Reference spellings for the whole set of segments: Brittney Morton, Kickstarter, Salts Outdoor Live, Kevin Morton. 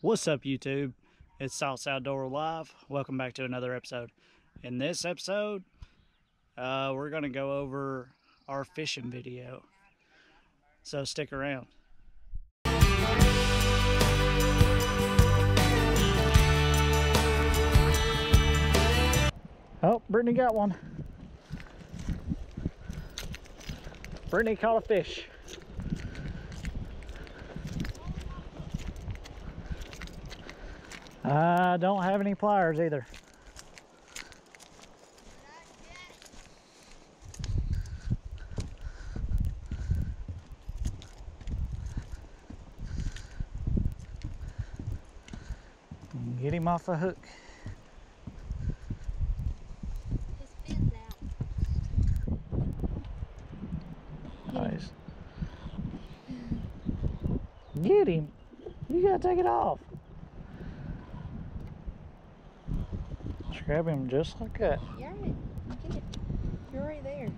What's up, YouTube? It's Salts Outdoor Live. Welcome back to another episode. In this episode, we're going to go over our fishing video. So stick around. Oh, Brittany got one. Brittany caught a fish. I don't have any pliers either. Get him off the hook. His fin's out. Nice. Get him. You gotta take it off. Grab him just like that. Yeah, get it. You're right there.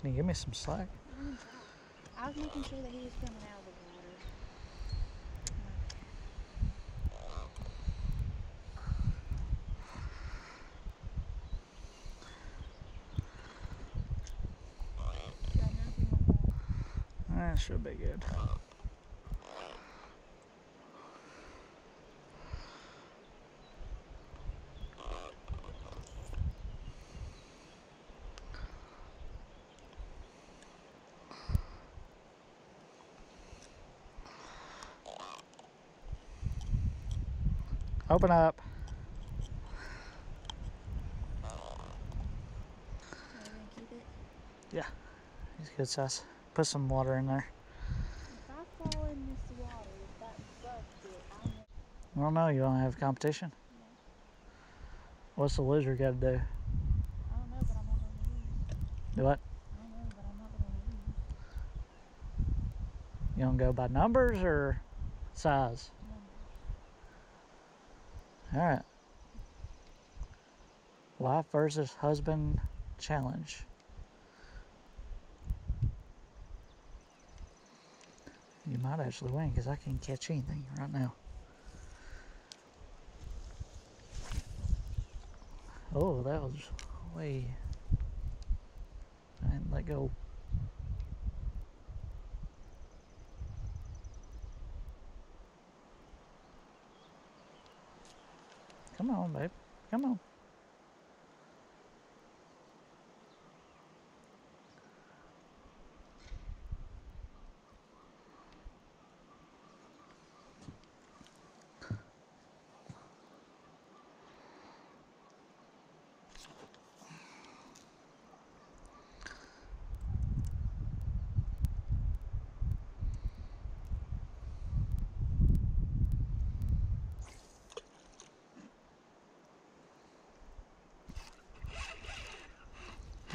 Can you give me some slack? I was making sure that he was coming out of the water. That should be good. Open up. Keep it? Yeah, he's good size. Put some water in there. If I fall in this water, if that busts it, I don't know, you don't have competition? No. What's the lizard got to do? I don't know, but I'm not going to do what? I don't know, but I'm not going to do. You don't go by numbers or size? All right, wife versus husband challenge. You might actually win because I can't catch anything right now. Oh, that was way, I didn't let go. Come on, babe. Come on.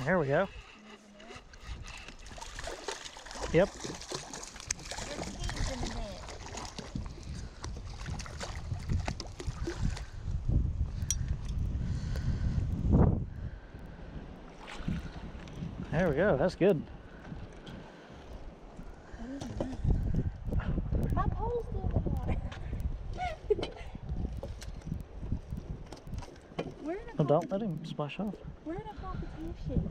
Here we go. Yep. There we go. That's good. My pole's still in the water. Well, don't let him splash off. We're in a competition.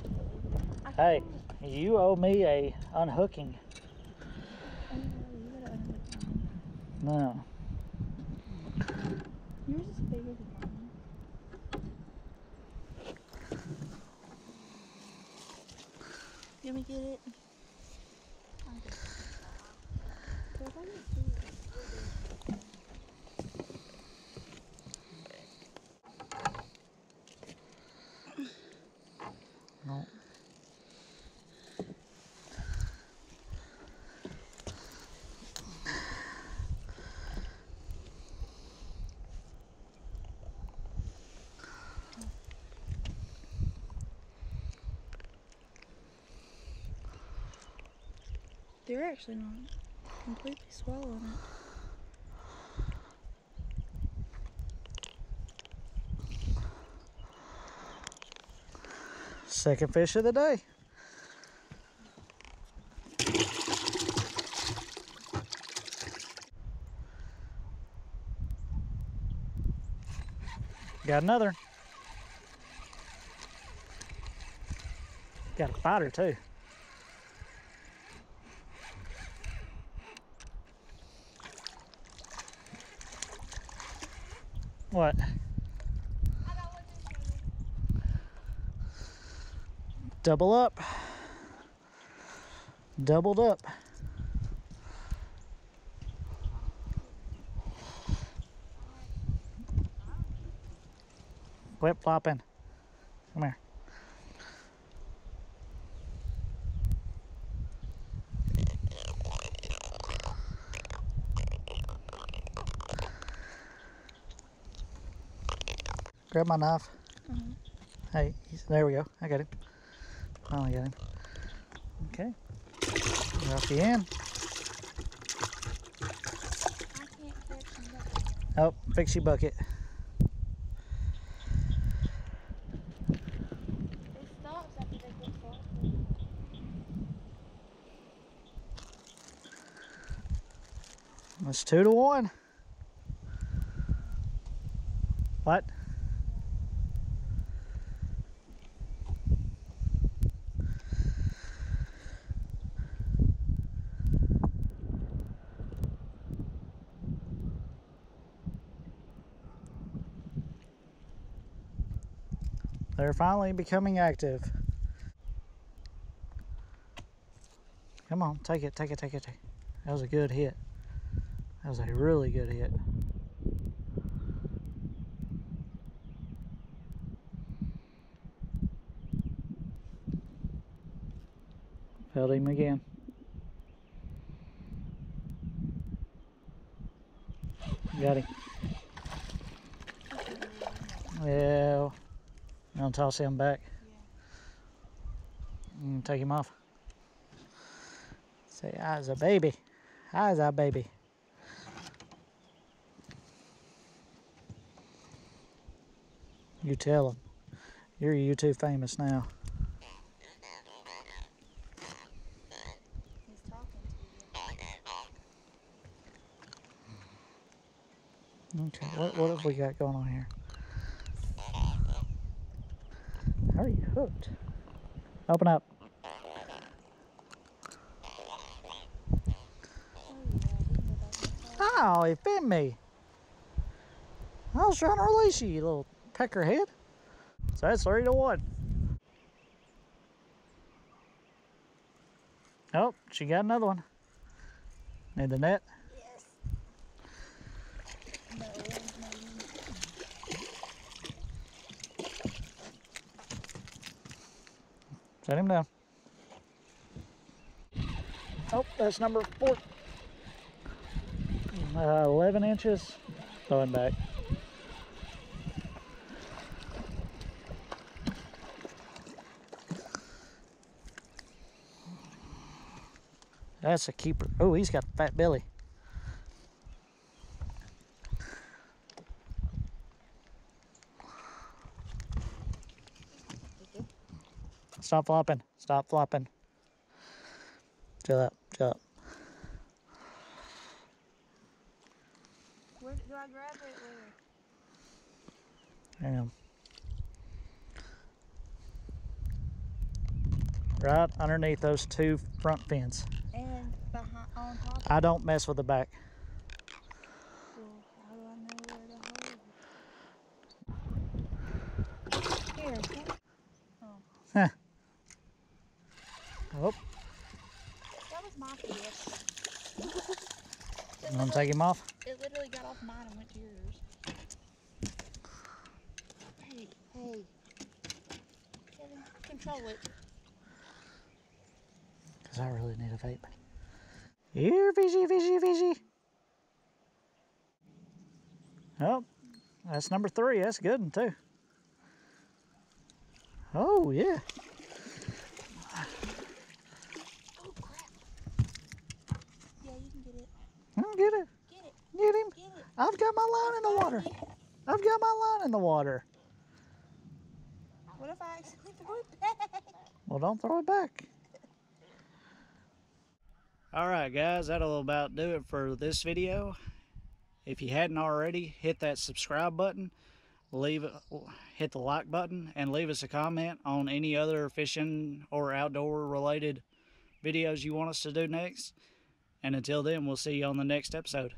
Hey, you owe me a unhooking. Oh, you gotta unhook mine. No. Yours is bigger than mine. Can we get it? You're actually not completely swallowing it. Second fish of the day. Got another. Got a fighter too. What? Double up. Doubled up. Quit flopping. Come here. Grab my knife. Mm-hmm. Hey, there we go. I got him. Finally got him. Okay. Off the end. I can't fix your bucket. Oh, fix your bucket. It's 2-1. What? They're finally becoming active. Come on, take it, take it, take it, take it. That was a good hit. That was a really good hit. Held him again. Got him. Well, I'm gonna toss him back. And take him off. Say, I was a baby. I was a baby. You tell them. You're YouTube famous now. He's talking to you. Okay, what have we got going on here? How are you hooked? Open up. Oh, he bit me. I was trying to release you, you little peckerhead. So that's 3-1. Oh, she got another one. Need the net? Yes. No, set him down. Oh, that's number 4. 11 inches. Throwing back. That's a keeper. Oh, he's got a fat belly. Stop flopping. Stop flopping. Chill up. Chill up. Where do I grab it? Where? Hang on. Right underneath those 2 front fins. And behind, on top of I don't mess with the back. Well, how do I know where to hold it? Here. Oh. Huh. Oh. That was my fish. You want to take him off? It literally got off mine and went to yours. Hey, hey. Kevin, control it. I really need a vape. Here, fishy, fishy, fishy. Oh, that's number 3. That's a good one, too. Oh, yeah. Oh, crap. Yeah, you can get it. I'll get it. Get it. Get him. Get it. I've got my line in the water. I've got my line in the water. What if I actually throw it back? Well, don't throw it back. Alright guys, that'll about do it for this video. If you hadn't already, hit that subscribe button. hit the like button and leave us a comment on any other fishing or outdoor related videos you want us to do next. And until then, we'll see you on the next episode.